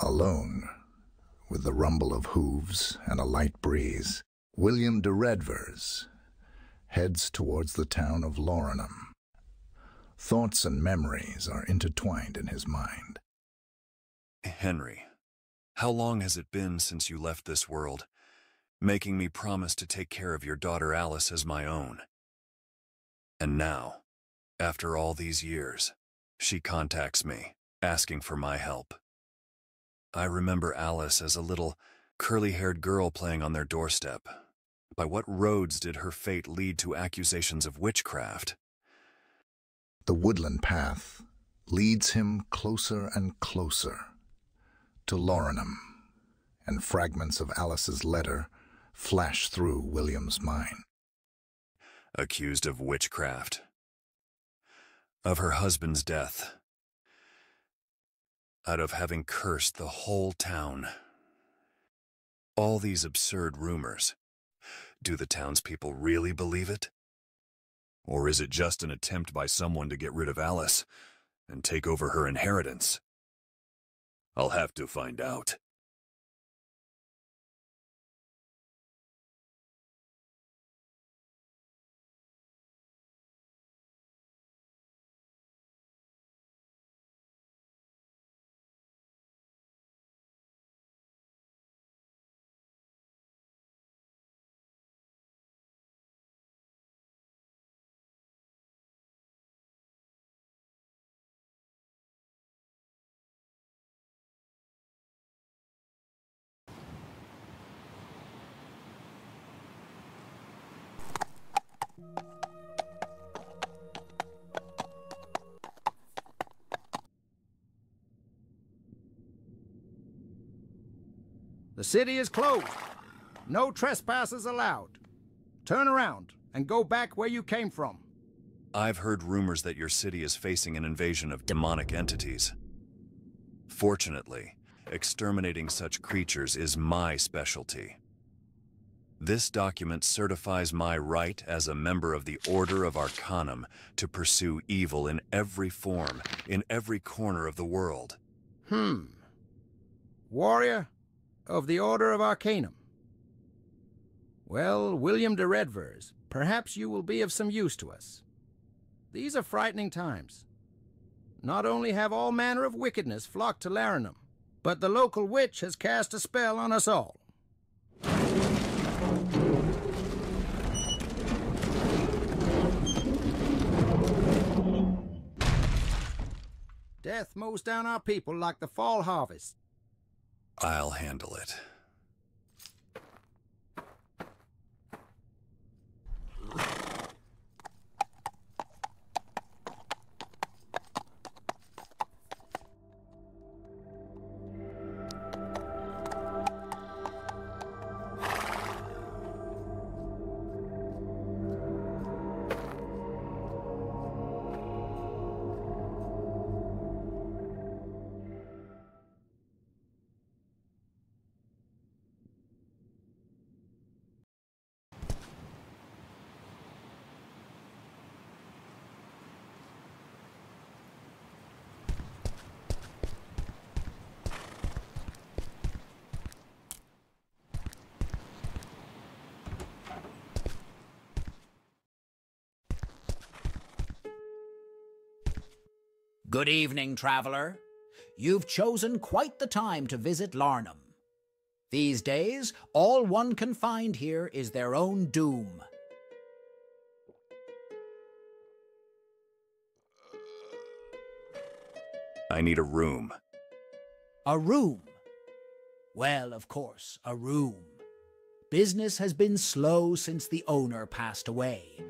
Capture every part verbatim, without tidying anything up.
Alone, with the rumble of hooves and a light breeze, William de Redvers heads towards the town of Laurinham. Thoughts and memories are intertwined in his mind. Henry, how long has it been since you left this world, making me promise to take care of your daughter Alice as my own? And now, after all these years, she contacts me, asking for my help. I remember Alice as a little, curly-haired girl playing on their doorstep. By what roads did her fate lead to accusations of witchcraft? The woodland path leads him closer and closer to Laurinham, and fragments of Alice's letter flash through William's mind. Accused of witchcraft. Of her husband's death. Out of having cursed the whole town. All these absurd rumors. Do the townspeople really believe it? Or is it just an attempt by someone to get rid of Alice and take over her inheritance? I'll have to find out. The city is closed. No trespassers allowed. Turn around and go back where you came from. I've heard rumors that your city is facing an invasion of demonic entities. Fortunately, exterminating such creatures is my specialty. This document certifies my right as a member of the Order of Arcanum to pursue evil in every form, in every corner of the world. Hmm. Warrior of the Order of Arcanum. Well, William de Redvers, perhaps you will be of some use to us. These are frightening times. Not only have all manner of wickedness flocked to Larinum, but the local witch has cast a spell on us all. Death mows down our people like the fall harvest. I'll handle it. Good evening, traveler. You've chosen quite the time to visit Larinum. These days, all one can find here is their own doom. I need a room. A room? Well, of course, a room. Business has been slow since the owner passed away,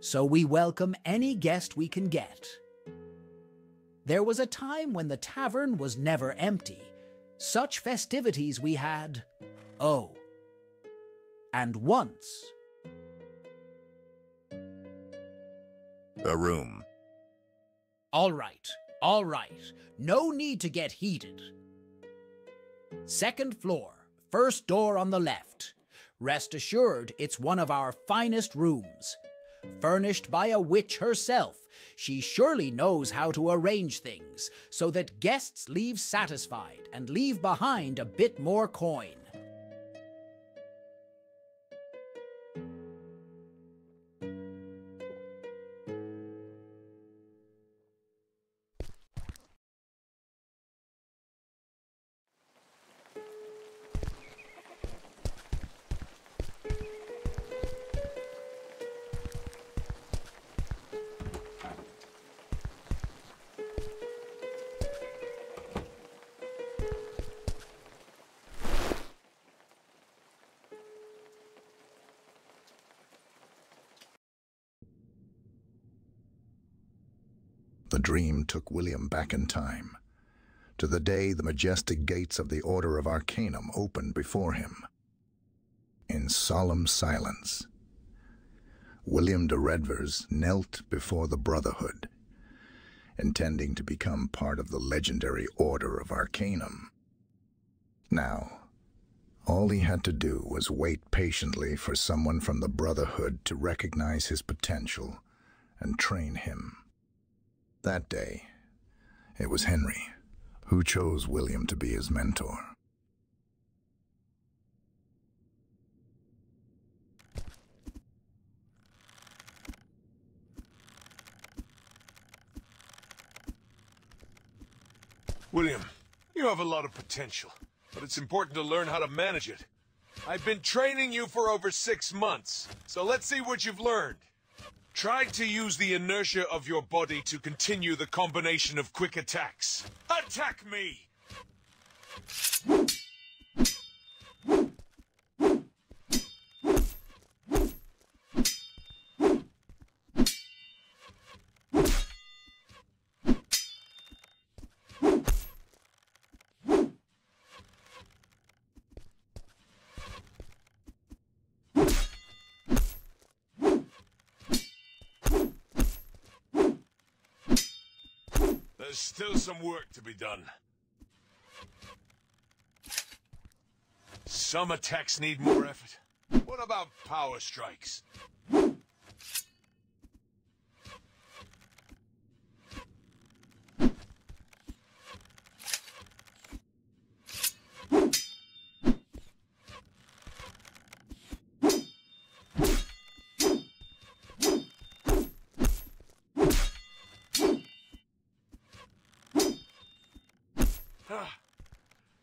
so we welcome any guest we can get. There was a time when the tavern was never empty. Such festivities we had, oh, and once. A room. All right, all right. No need to get heated. Second floor, first door on the left. Rest assured, it's one of our finest rooms. Furnished by a witch herself, She surely knows how to arrange things so that guests leave satisfied and leave behind a bit more coin. The dream took William back in time, to the day the majestic gates of the Order of Arcanum opened before him. In solemn silence, William de Redvers knelt before the Brotherhood, intending to become part of the legendary Order of Arcanum. Now, all he had to do was wait patiently for someone from the Brotherhood to recognize his potential and train him. That day, it was Henry who chose William to be his mentor. William, you have a lot of potential, but it's important to learn how to manage it. I've been training you for over six months, so let's see what you've learned. Try to use the inertia of your body to continue the combination of quick attacks. Attack me! There's still some work to be done. Some attacks need more effort. What about power strikes?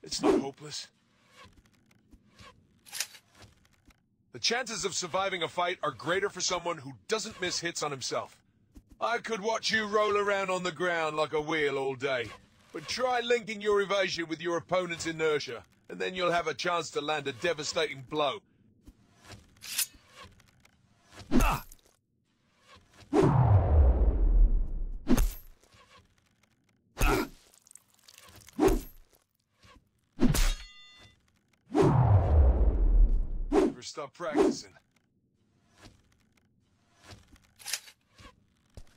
It's not hopeless. The chances of surviving a fight are greater for someone who doesn't miss hits on himself. I could watch you roll around on the ground like a wheel all day, but try linking your evasion with your opponent's inertia, and then you'll have a chance to land a devastating blow. Ah! Stop practicing.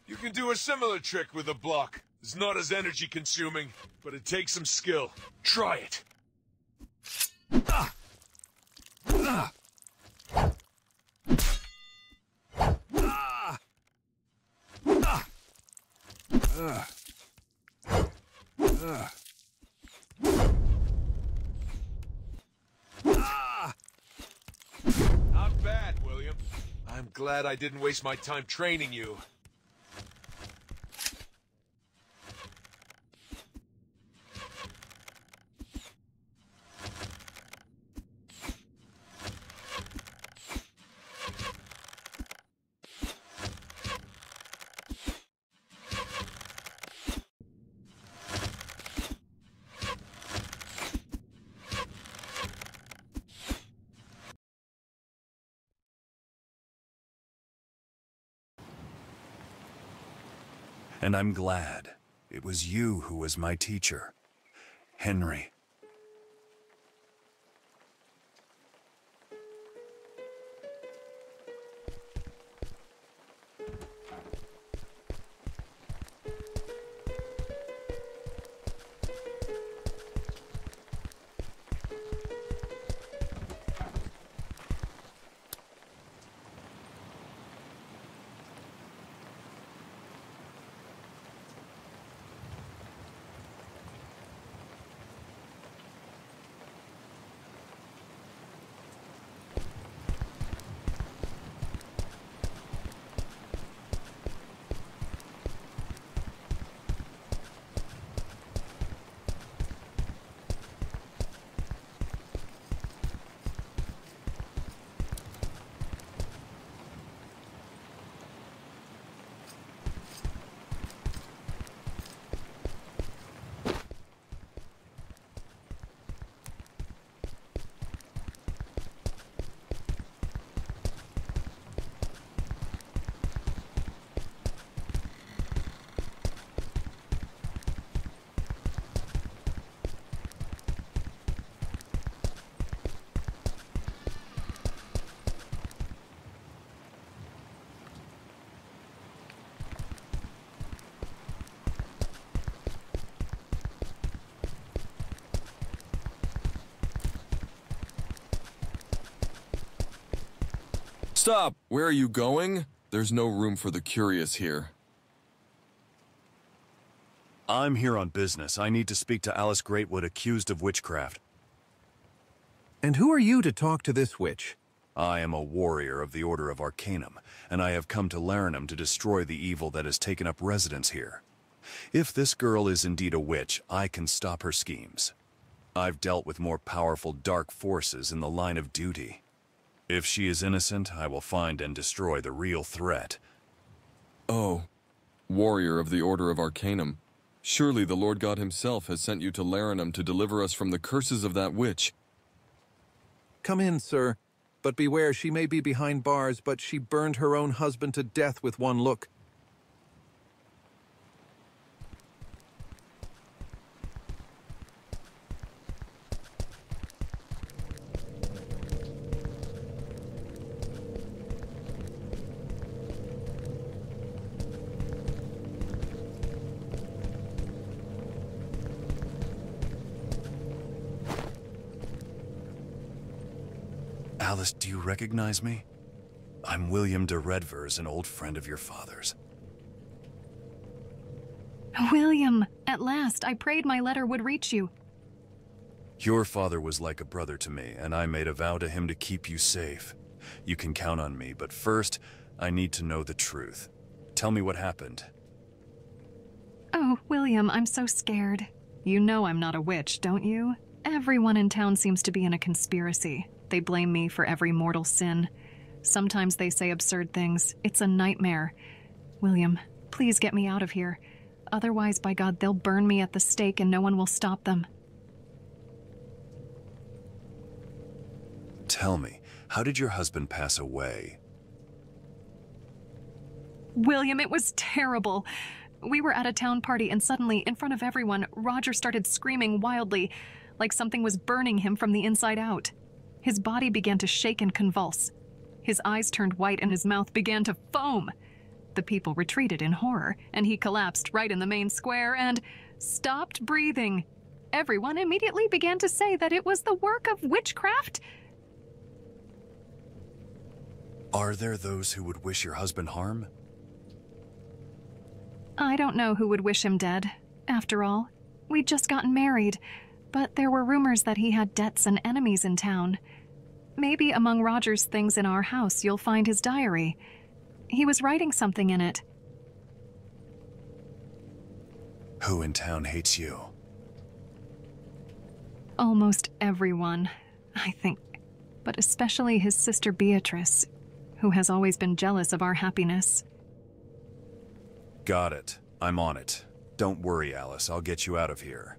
You can do a similar trick with a block. It's not as energy consuming, but it takes some skill. Try it. Ah! Ah! Ah! Ah! Ah! Ah! I'm glad I didn't waste my time training you. And I'm glad it was you who was my teacher, Henry. Stop! Where are you going? There's no room for the curious here. I'm here on business. I need to speak to Alice Greatwood, accused of witchcraft. And who are you to talk to this witch? I am a warrior of the Order of Arcanum, and I have come to Larinum to destroy the evil that has taken up residence here. If this girl is indeed a witch, I can stop her schemes. I've dealt with more powerful dark forces in the line of duty. If she is innocent, I will find and destroy the real threat. Oh, warrior of the Order of Arcanum. Surely the Lord God himself has sent you to Larinum to deliver us from the curses of that witch. Come in, sir. But beware, she may be behind bars, but she burned her own husband to death with one look. Alice, do you recognize me? I'm William de Redvers, an old friend of your father's. William, at last, I prayed my letter would reach you. Your father was like a brother to me, and I made a vow to him to keep you safe. You can count on me, but first, I need to know the truth. Tell me what happened. Oh, William, I'm so scared. You know I'm not a witch, don't you? Everyone in town seems to be in a conspiracy. They blame me for every mortal sin. Sometimes they say absurd things. It's a nightmare. William, please get me out of here. Otherwise, by God, they'll burn me at the stake and no one will stop them. Tell me, how did your husband pass away? William, it was terrible. We were at a town party and suddenly, in front of everyone, Roger started screaming wildly, like something was burning him from the inside out. His body began to shake and convulse. His eyes turned white and his mouth began to foam. The people retreated in horror, and he collapsed right in the main square and stopped breathing. Everyone immediately began to say that it was the work of witchcraft. Are there those who would wish your husband harm? I don't know who would wish him dead. After all, we'd just gotten married. But there were rumors that he had debts and enemies in town. Maybe among Roger's things in our house, you'll find his diary. He was writing something in it. Who in town hates you? Almost everyone, I think. But especially his sister Beatrice, who has always been jealous of our happiness. Got it. I'm on it. Don't worry, Alice. I'll get you out of here.